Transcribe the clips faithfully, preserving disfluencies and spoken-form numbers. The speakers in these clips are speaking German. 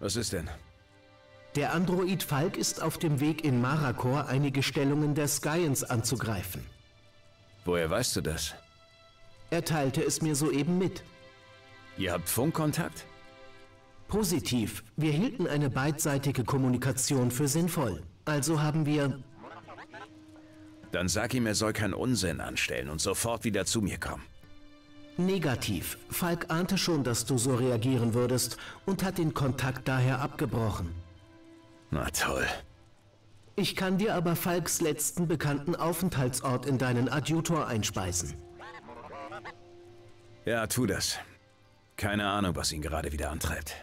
Was ist denn? Der Android Falk ist auf dem Weg in Marakor, einige Stellungen der Skyens anzugreifen. Woher weißt du das? Er teilte es mir soeben mit. Ihr habt Funkkontakt? Positiv. Wir hielten eine beidseitige Kommunikation für sinnvoll. Also haben wir... Dann sag ihm, er soll keinen Unsinn anstellen und sofort wieder zu mir kommen. Negativ. Falk ahnte schon, dass du so reagieren würdest und hat den Kontakt daher abgebrochen. Na toll. Ich kann dir aber Falks letzten bekannten Aufenthaltsort in deinen Adjutor einspeisen. Ja, tu das. Keine Ahnung, was ihn gerade wieder antreibt.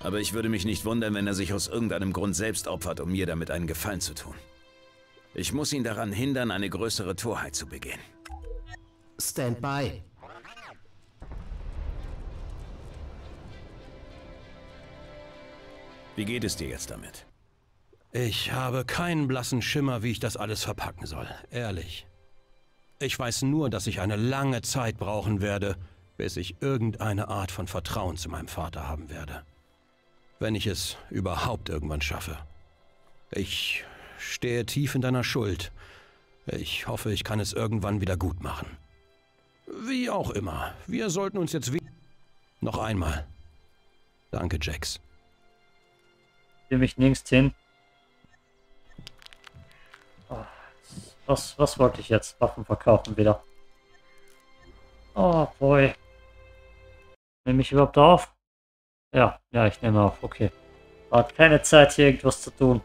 Aber ich würde mich nicht wundern, wenn er sich aus irgendeinem Grund selbst opfert, um mir damit einen Gefallen zu tun. Ich muss ihn daran hindern, eine größere Torheit zu begehen. Stand by. Wie geht es dir jetzt damit? Ich habe keinen blassen Schimmer, wie ich das alles verpacken soll, ehrlich. Ich weiß nur, dass ich eine lange Zeit brauchen werde, bis ich irgendeine Art von Vertrauen zu meinem Vater haben werde. Wenn ich es überhaupt irgendwann schaffe. Ich stehe tief in deiner Schuld. Ich hoffe, ich kann es irgendwann wieder gut machen. Wie auch immer, wir sollten uns jetzt wieder... Noch einmal. Danke, Jax. Ich will mich nirgends hin. Oh, was, was wollte ich jetzt? Waffen verkaufen wieder. Oh boy. Nehme ich überhaupt auf? Ja, ja, ich nehme auf. Okay. Hat keine Zeit, hier irgendwas zu tun,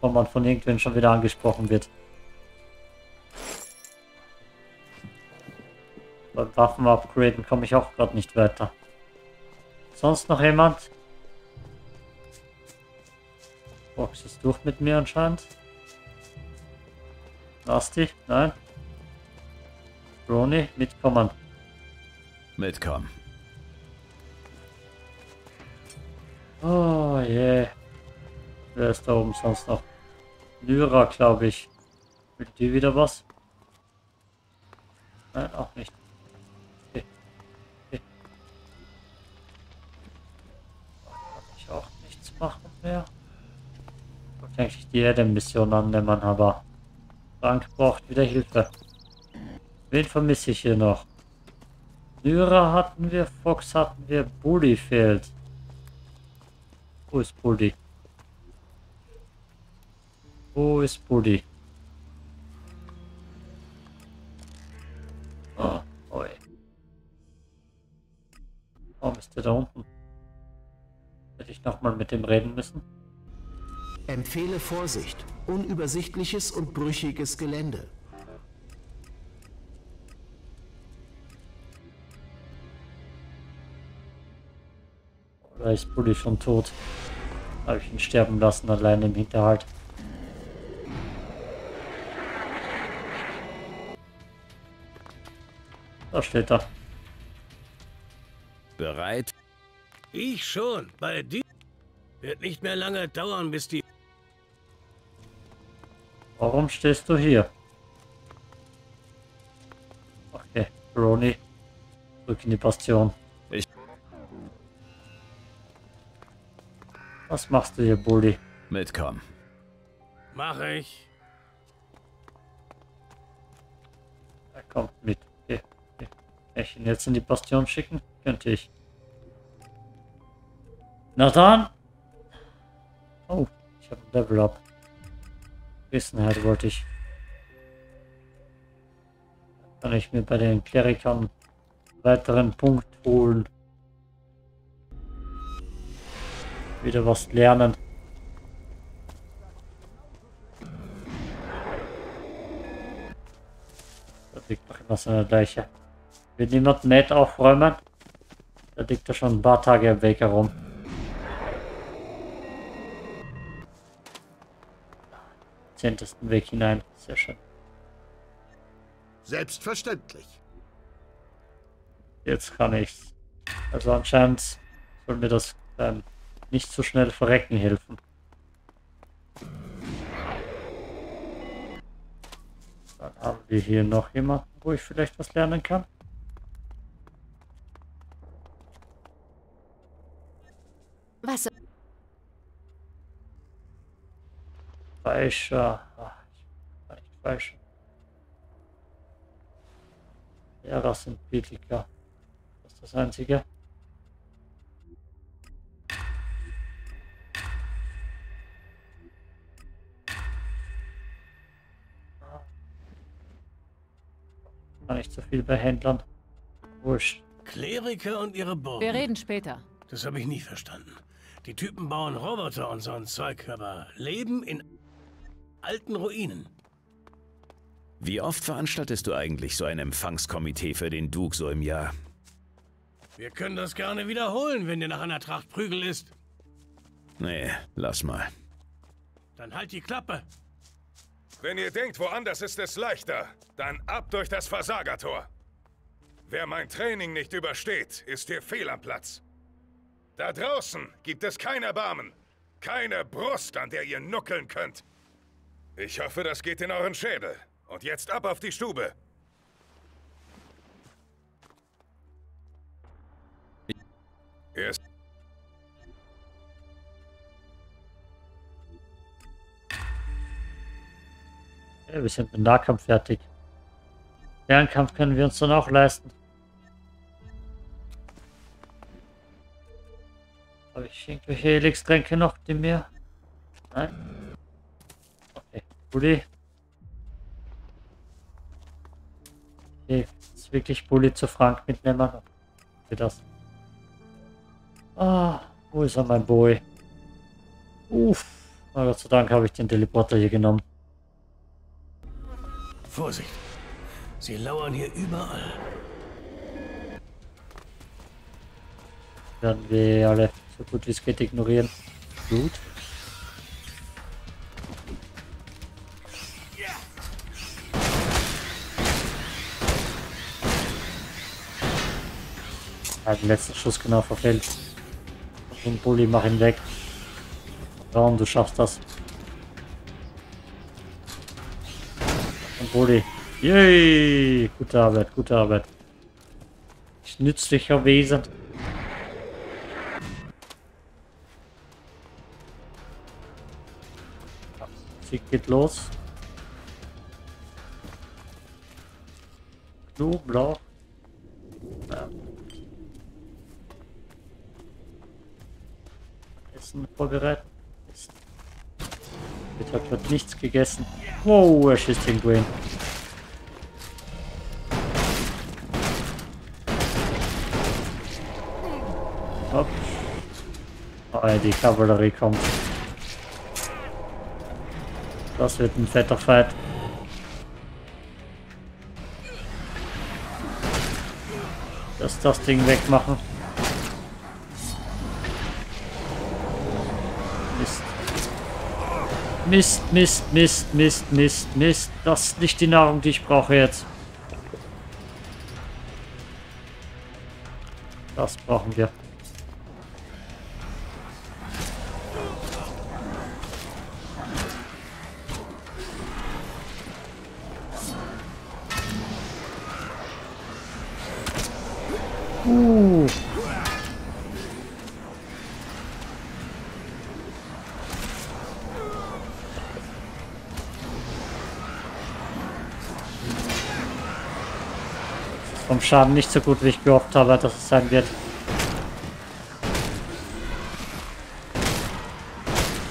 wo man von irgendwen schon wieder angesprochen wird. Beim Waffen upgraden komme ich auch gerade nicht weiter. Sonst noch jemand? Box ist durch mit mir anscheinend. Nasty? Nein. Crony, mitkommen. Mitkommen. Oh je. Yeah. Wer ist da oben sonst noch? Lyra, glaube ich. Will die wieder was? Nein, auch nicht. Okay. Okay. Kann ich auch nichts machen mehr. Ich wollte eigentlich die Erde-Mission annehmen, aber Frank braucht wieder Hilfe. Wen vermisse ich hier noch? Lyra hatten wir, Fox hatten wir, Bully fehlt. Wo ist Bully? Wo ist Bully? Oh, oi. Warum ist der da unten? Hätte ich nochmal mit dem reden müssen? Empfehle Vorsicht. Unübersichtliches und brüchiges Gelände. Da ist Bully schon tot. Habe ich ihn sterben lassen, alleine im Hinterhalt. Da steht er. Bereit? Ich schon. Bei dir wird nicht mehr lange dauern, bis die... Warum stehst du hier? Okay, Crony. Zurück in die Bastion. Was machst du hier, Bully? Mitkommen. Mach ich. Er kommt mit. Okay. Okay. Kann ich ihn jetzt in die Bastion schicken? Könnte ich. Na dann! Oh, ich habe ein Level Up. Wissenheit wollte ich. Kann ich mir bei den Klerikern einen weiteren Punkt holen. Wieder was lernen. Da liegt noch immer so eine Leiche. Will niemand nett aufräumen? Da liegt er schon ein paar Tage im Weg herum. Zehntesten Weg hinein. Sehr schön. Selbstverständlich. Jetzt kann ich's. Also anscheinend soll mir das beim nicht so schnell verrecken helfen. Dann haben wir hier noch jemanden, wo ich vielleicht was lernen kann. Falscher. Ach, vielleicht falsch. Ja, das sind Bietiker. Das ist das Einzige. Nicht so viel bei Händlern. Wurscht. Kleriker und ihre Burgen. Wir reden später. Das habe ich nie verstanden. Die Typen bauen Roboter und so ein Zeug, aber leben in alten Ruinen. Wie oft veranstaltest du eigentlich so ein Empfangskomitee für den Duke so im Jahr? Wir können das gerne wiederholen, wenn dir nach einer Tracht Prügel ist. Nee, lass mal. Dann halt die Klappe. Wenn ihr denkt, woanders ist es leichter, dann ab durch das Versagertor. Wer mein Training nicht übersteht, ist hier fehl am Platz. Da draußen gibt es kein Erbarmen, keine Brust, an der ihr nuckeln könnt. Ich hoffe, das geht in euren Schädel. Und jetzt ab auf die Stube. Erst ja, wir sind mit Nahkampf fertig. Fernkampf können wir uns dann auch leisten. Habe ich irgendwelche Helix-Tränke noch, die mir? Nein? Okay, Bully. Okay, jetzt wirklich Bully zu Frank mitnehmen. Wie das? Ah, wo ist er, mein Boy? Uff, oh, Gott sei Dank habe ich den Teleporter hier genommen. Vorsicht! Sie lauern hier überall. Werden wir alle so gut wie es geht ignorieren. Gut. Ja, den letzten Schuss genau verfehlt. Den Bully mach ihn weg. Raum, du schaffst das. Bully. Yay! Gute Arbeit, gute Arbeit. Nützlicher Wesen. Sieg geht los. Blue, blau. Ja. Essen vorbereiten. Essen. Jetzt hat dort nichts gegessen. Wow, er schießt den Gwyn. Hopp. Oh, die Kavallerie kommt. Das wird ein fetter Fight. Lass das Ding wegmachen. Mist, Mist, Mist, Mist, Mist, Mist. Das ist nicht die Nahrung, die ich brauche jetzt. Das brauchen wir. Uh. Vom Schaden nicht so gut, wie ich gehofft habe, dass es sein wird.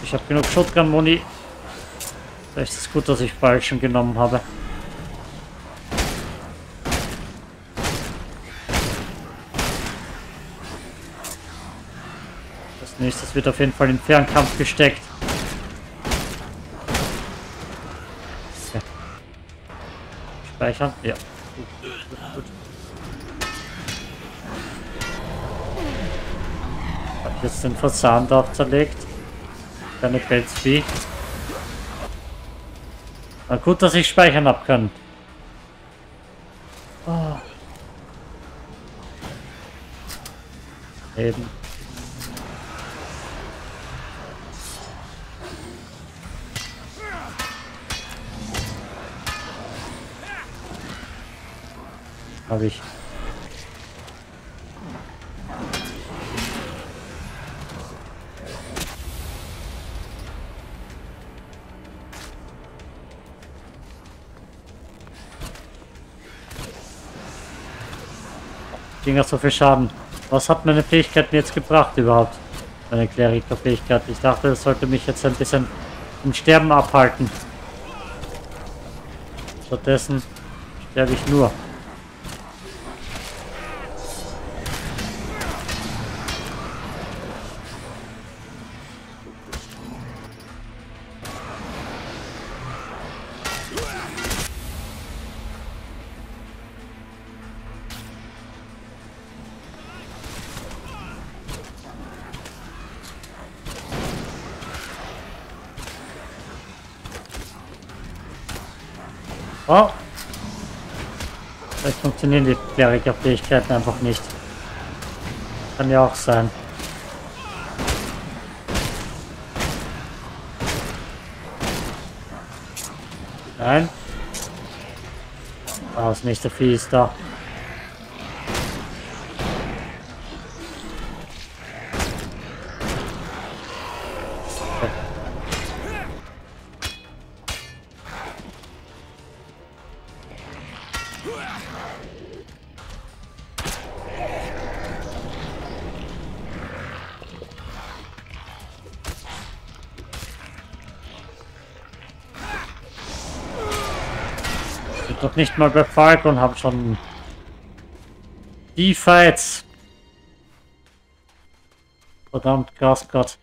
Ich habe genug Shotgun-Muni. Vielleicht ist es gut, dass ich Fallschirm genommen habe. Als nächstes wird auf jeden Fall in Fernkampf gesteckt. Okay. Speichern? Ja. Gut, gut, gut. Hab ich jetzt den Fasan drauf zerlegt? Keine Pelzvieh. Na gut, dass ich speichern hab können. Oh. Eben. Habe ich. Ging das so viel Schaden? Was hat meine Fähigkeit mir jetzt gebracht überhaupt? Meine Kleriker-Fähigkeit. Ich dachte, das sollte mich jetzt ein bisschen vom Sterben abhalten. Stattdessen sterbe ich nur. Oh! Vielleicht funktionieren die Klerikerfähigkeiten einfach nicht. Kann ja auch sein. Nein. Ah, das nächste Vieh ist da. Noch nicht mal bei Falk und habe schon die Fights. Verdammt, Gasgott.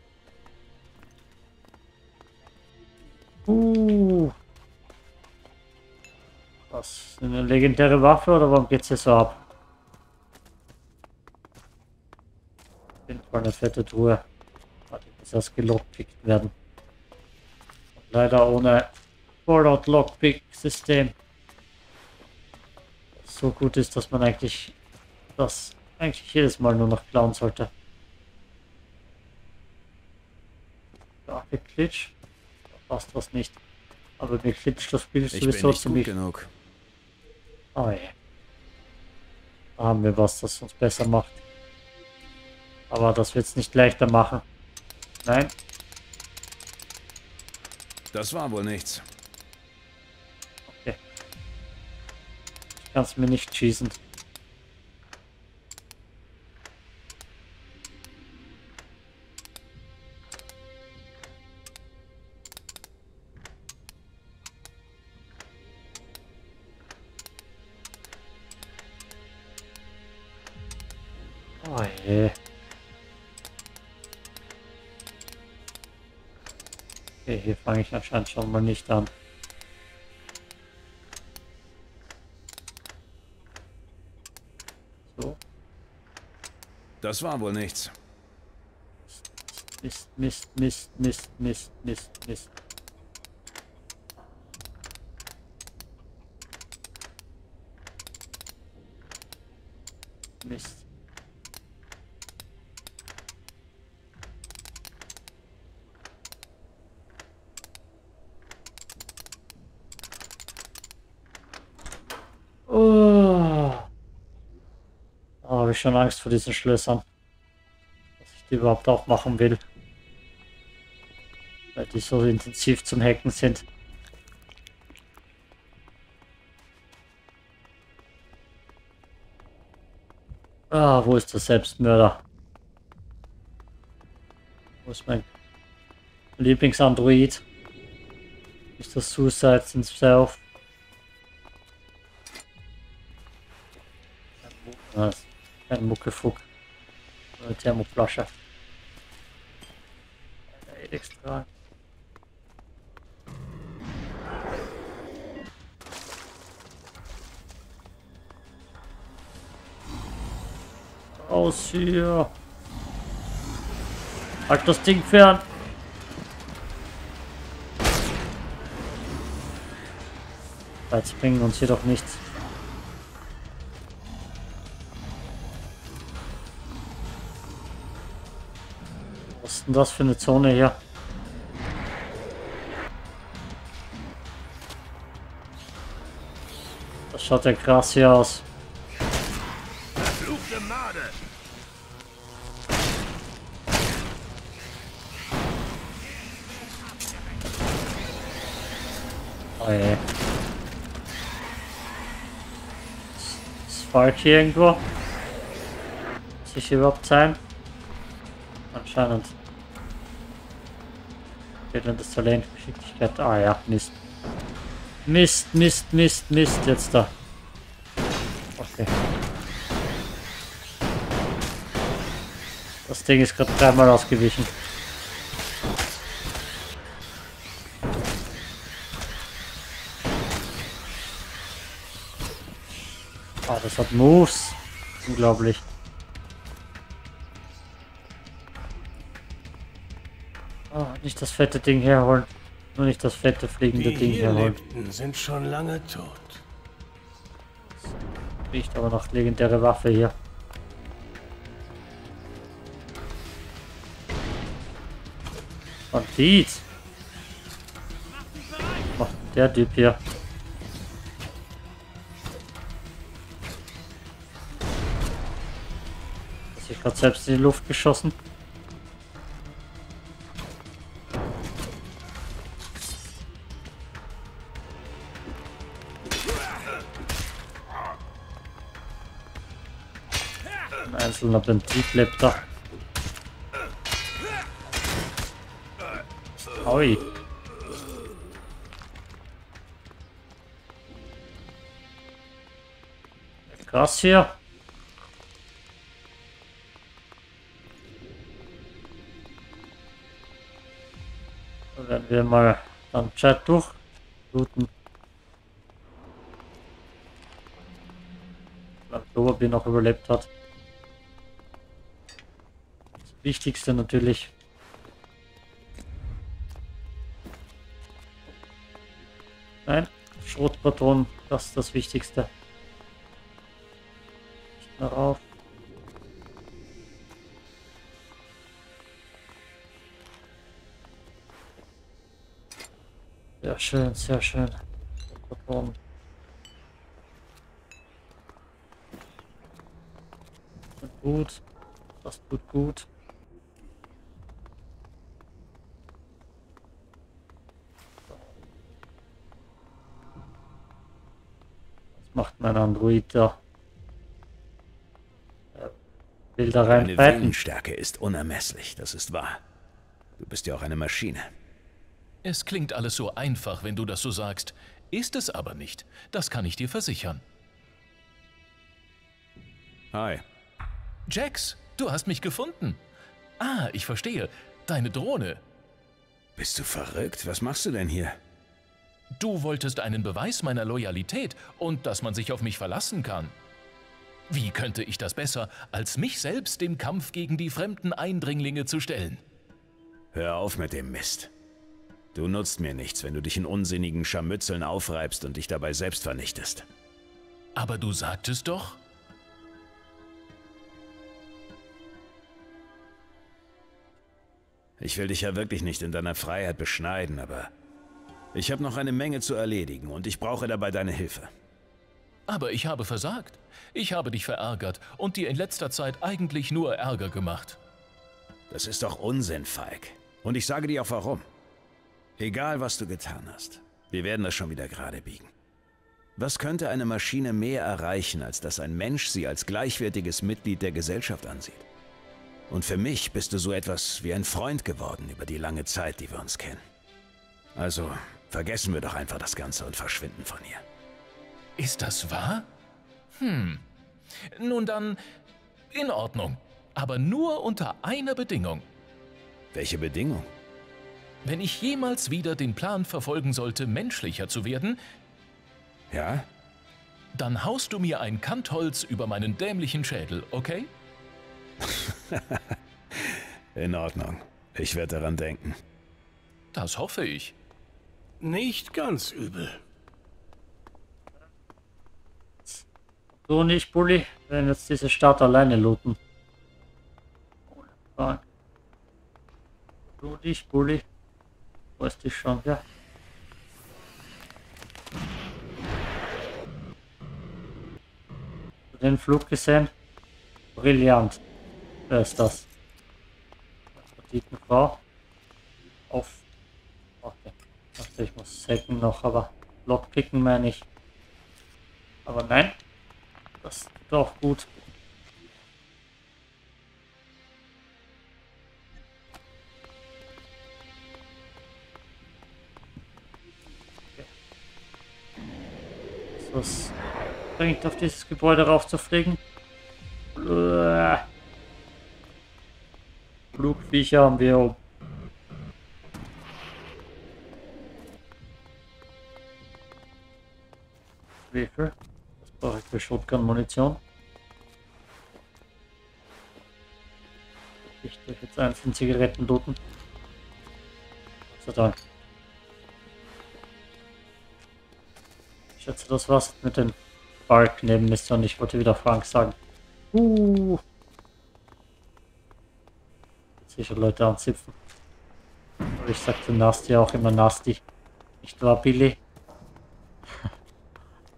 Uh. Was? Eine legendäre Waffe oder warum geht's hier so ab? Ich bin voll eine fette Truhe. Warte, muss das gelockpickt werden. Und leider ohne Fallout Lockpick System. So gut ist, dass man eigentlich das eigentlich jedes Mal nur noch klauen sollte. Da geklitscht, da passt was nicht. Aber mir klitscht das Spiel sowieso zu mich. Genug. Oh je. Da haben wir was, das uns besser macht. Aber das wird es nicht leichter machen. Nein. Das war wohl nichts. Kannst mir nicht schießen. Oh je. Okay, hier fange ich anscheinend schon mal nicht an. Das war wohl nichts. Mist, Mist, Mist, Mist, Mist, Mist, Mist. Mist. Ich habe schon Angst vor diesen Schlössern, dass ich die überhaupt aufmachen will, weil die so intensiv zum Hacken sind. Ah, wo ist der Selbstmörder? Wo ist mein Lieblingsandroid? Ist das Suicide himself? Was? Ein Muckefuck. Eine Thermoflasche. Extra. Aus hier. Halt das Ding fern. Jetzt bringen uns hier doch nichts. Was ist denn das für eine Zone hier? Das schaut ja krass hier aus. Verfluchte Made. Oh je. Ist Falk hier irgendwo? sich überhaupt sein? Anscheinend. Das Talent, Geschicklichkeit. Ah ja, Mist. Mist, Mist, Mist, Mist. Jetzt da. Okay. Das Ding ist gerade dreimal ausgewichen. Ah, das hat Moves. Unglaublich. Oh, nicht das fette Ding herholen. Nur nicht das fette fliegende Die Ding herholen. Die sind schon lange tot. Riecht aber noch legendäre Waffe hier. Bandit. Oh, der Typ hier. Hat sich gerade selbst in die Luft geschossen. Ein einzelner Benzit lebt da. Oi. Krass hier. Dann werden wir mal am Chat durch looten. Ob er noch überlebt hat. Das Wichtigste natürlich. Nein, Schrotpatron, das ist das Wichtigste. Darauf. Sehr schön, sehr schön. Schrotpatron. Gut, das tut gut. Was macht mein Android da? Er will da rein. Deine Willenstärke ist unermesslich, das ist wahr. Du bist ja auch eine Maschine. Es klingt alles so einfach, wenn du das so sagst. Ist es aber nicht. Das kann ich dir versichern. Hi. Jax, du hast mich gefunden. Ah, ich verstehe. Deine Drohne. Bist du verrückt? Was machst du denn hier? Du wolltest einen Beweis meiner Loyalität und dass man sich auf mich verlassen kann. Wie könnte ich das besser, als mich selbst dem Kampf gegen die fremden Eindringlinge zu stellen? Hör auf mit dem Mist. Du nutzt mir nichts, wenn du dich in unsinnigen Scharmützeln aufreibst und dich dabei selbst vernichtest. Aber du sagtest doch... Ich will dich ja wirklich nicht in deiner Freiheit beschneiden, aber ich habe noch eine Menge zu erledigen und ich brauche dabei deine Hilfe. Aber ich habe versagt. Ich habe dich verärgert und dir in letzter Zeit eigentlich nur Ärger gemacht. Das ist doch Unsinn, Falk. Und ich sage dir auch warum. Egal, was du getan hast, wir werden das schon wieder gerade biegen. Was könnte eine Maschine mehr erreichen, als dass ein Mensch sie als gleichwertiges Mitglied der Gesellschaft ansieht? Und für mich bist du so etwas wie ein Freund geworden über die lange Zeit, die wir uns kennen. Also vergessen wir doch einfach das Ganze und verschwinden von hier. Ist das wahr? Hm. Nun dann, in Ordnung. Aber nur unter einer Bedingung. Welche Bedingung? Wenn ich jemals wieder den Plan verfolgen sollte, menschlicher zu werden... Ja? Dann haust du mir ein Kantholz über meinen dämlichen Schädel, okay? In Ordnung. Ich werde daran denken. Das hoffe ich. Nicht ganz übel. So nicht, Bully. Wir werden jetzt diese Stadt alleine looten. So nicht, Bully. Wo ist die schon? Ja. Den Flug gesehen. Brillant. Wer ist das? Banditenfrau. Auf. Okay. Also ich muss hacken noch, aber Lockpicken meine ich. Aber nein. Das tut auch gut. das bringt, auf dieses Gebäude raufzufliegen. Flugviecher haben wir oben. Wie viel? Das brauche ich für Shotgun-Munition. Ich darf jetzt einzelne Zigaretten looten. So, dann. Ich schätze, das war's mit dem Falk neben Mister und ich wollte wieder Frank sagen. Uh. Sicher Leute anzipfen. Aber ich sagte Nasty auch immer Nasty. Nicht wahr, Billy?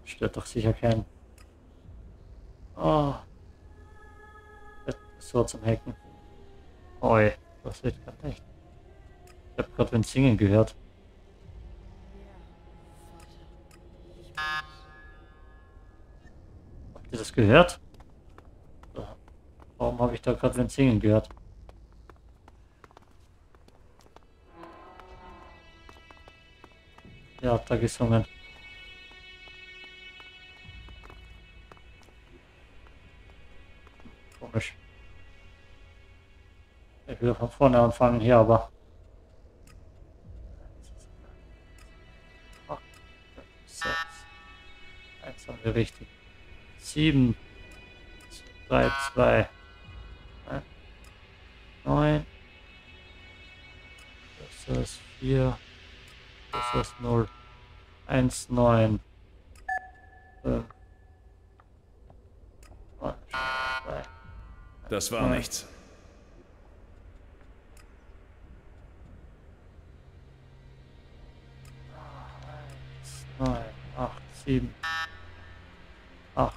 Stört doch sicher keinen. Oh. So zum Hacken. Oi, das wird gerade echt. Ich hab gerade wen singen gehört. Habt ihr das gehört? Warum habe ich da gerade wen singen gehört? Ja, hat da gesungen. Komisch. Ich will von vorne anfangen hier, aber... eins haben wir richtig. sieben, drei, zwei, neun. Das ist vier. Das ist null. eins, neun. fünf. zwei. Das war nichts. neun, acht, sieben, acht,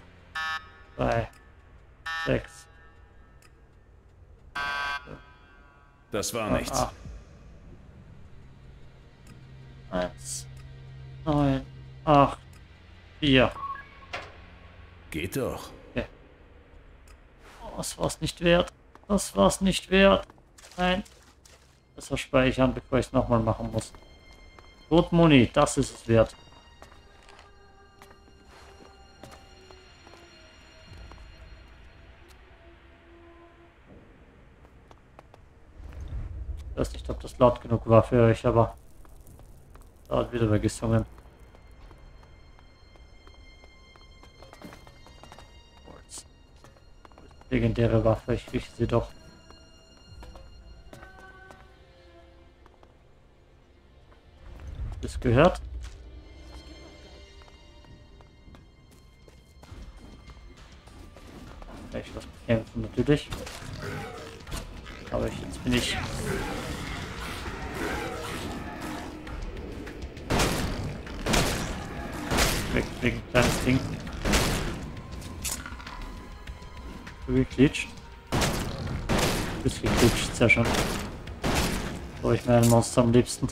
drei, sechs. Das war nichts. eins, neun, acht, vier. Geht doch. Okay. Oh, das war's nicht wert. Das war's nicht wert. Nein. Das speichern, bevor ich es nochmal machen muss. Gut, Moni, das ist es wert. Ich weiß nicht, ob das laut genug war für euch, aber da hat wieder wer gesungen. Legendäre Waffe, ich rieche sie doch. Habt ihr es gehört? Ja, ich muss kämpfen natürlich. Aber ich, jetzt bin ich... wegen kleines Ding. So geklitscht. Bis geklitscht, sehr schön. Brauche ich mir ein Monster am liebsten.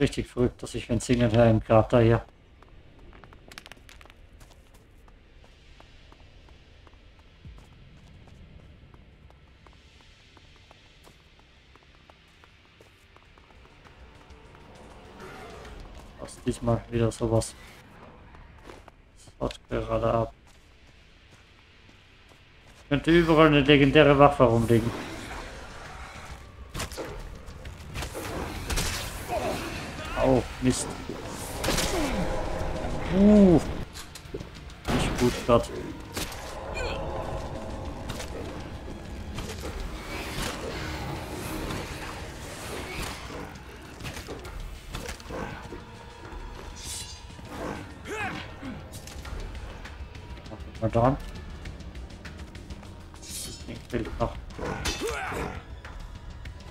Richtig verrückt, dass ich ein Singen höre im Krater hier. Diesmal wieder sowas. Das haut gerade ab. Ich könnte überall eine legendäre Waffe rumlegen. Oh, Mist. Uh. Nicht gut grad. Dran. Ich will noch.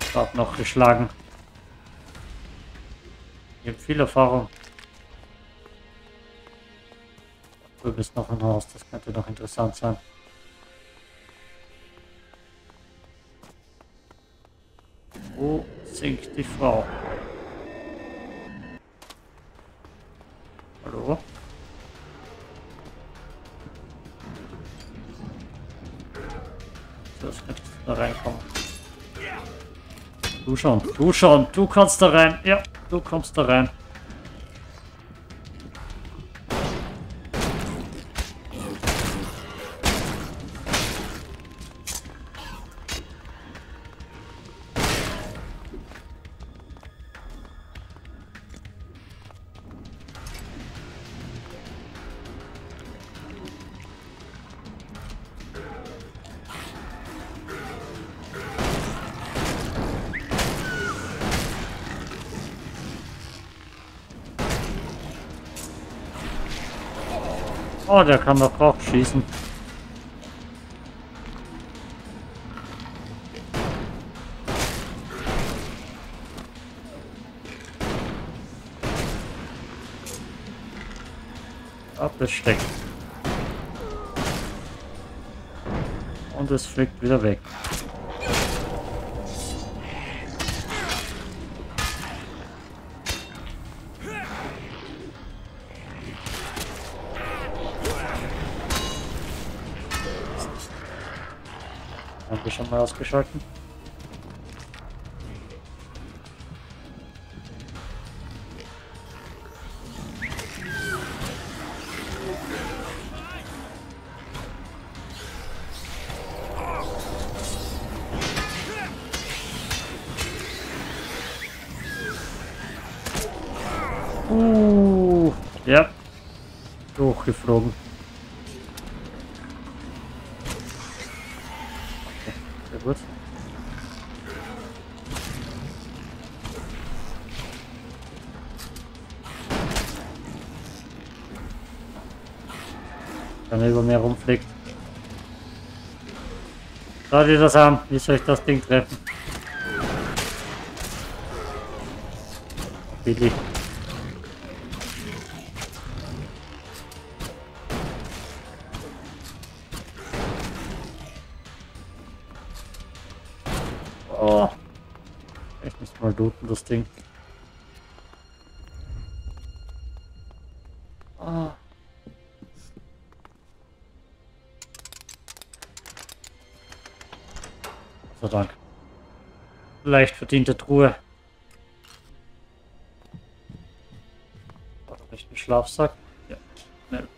Ich habe noch geschlagen. Ich habe viel Erfahrung. Da drüben ist noch ein Haus, das könnte noch interessant sein. Wo singt die Frau? Hallo? Das könnte da reinkommen. Du schon, du schon, du kannst da rein. Ja, du kommst da rein. Oh, der kann doch drauf schießen. Abbesteckt. Und es fliegt wieder weg. Schon mal ausgeschalten. Uh, ja, hochgeflogen. Gut. Wenn er über mir rumfliegt. Schaut ihr das an, wie soll ich das Ding treffen? Billy. Oh. Ich muss mal looten, das Ding. Oh. So, danke. Leicht verdiente Truhe. Vielleicht ein Schlafsack. Ja, schnell.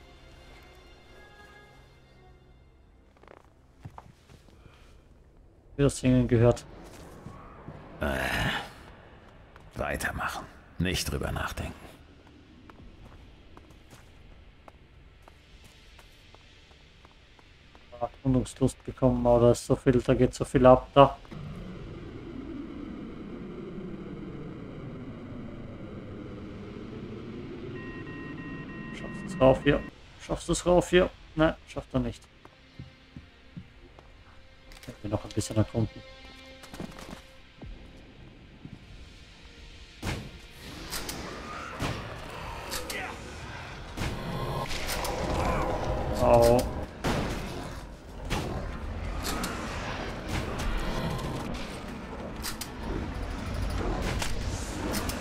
Wie das Singen gehört. Weitermachen. Nicht drüber nachdenken. Erkundungslust bekommen, aber da ist so viel, da geht so viel ab da. Schaffst du es rauf hier? Schaffst du es rauf hier? Nein, schafft er nicht. Ich hab mir noch ein bisschen erkunden. Au.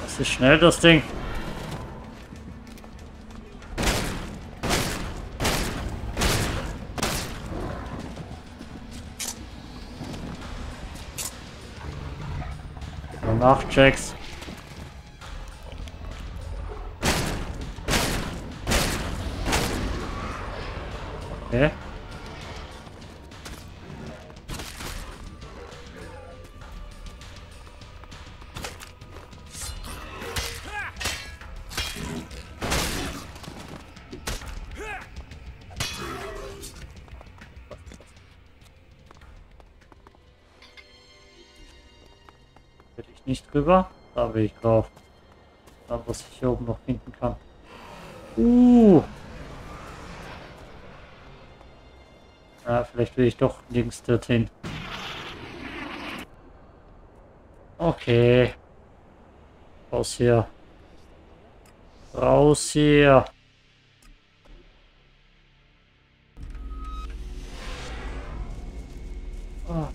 Das ist schnell, das Ding. Danach Jax. Okay. Will ich nicht rüber? Da will ich drauf. Da, was ich hier oben noch finden kann. Uh. Ah, vielleicht will ich doch links dorthin. Okay. Raus hier. Raus hier. Ah.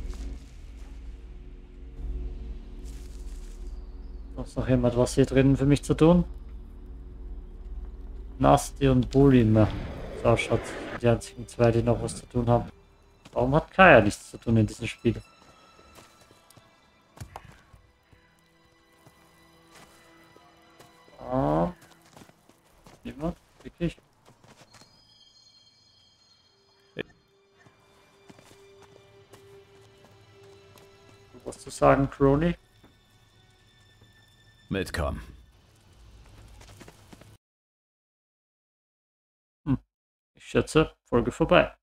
Muss noch jemand was hier drinnen für mich zu tun? Nasty und Bully mehr. So, Schatz. Die einzigen zwei, die noch was zu tun haben. Warum hat Kaya nichts zu tun in diesem Spiel? was zu sagen, Crony? Mitkommen. Hm. Ich schätze, Folge vorbei.